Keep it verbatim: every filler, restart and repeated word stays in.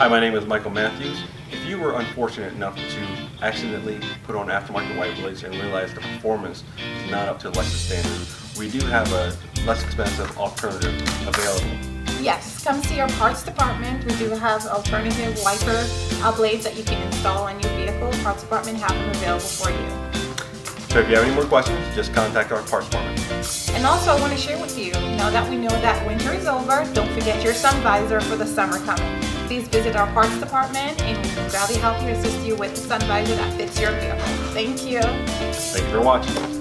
Hi, my name is Michael Matthews. If you were unfortunate enough to accidentally put on aftermarket white blades and realize the performance is not up to Lexus standards, we do have a less expensive alternative available. Yes, come see our parts department. We do have alternative wiper uh, blades that you can install on your vehicle. Parts department have them available for you. So if you have any more questions, just contact our parts department. And also I want to share with you, now that we know that winter is over, don't forget your sun visor for the summer coming. Please visit our parts department and we can gladly help you assist you with the sun visor that fits your vehicle. Thank you. Thanks for watching.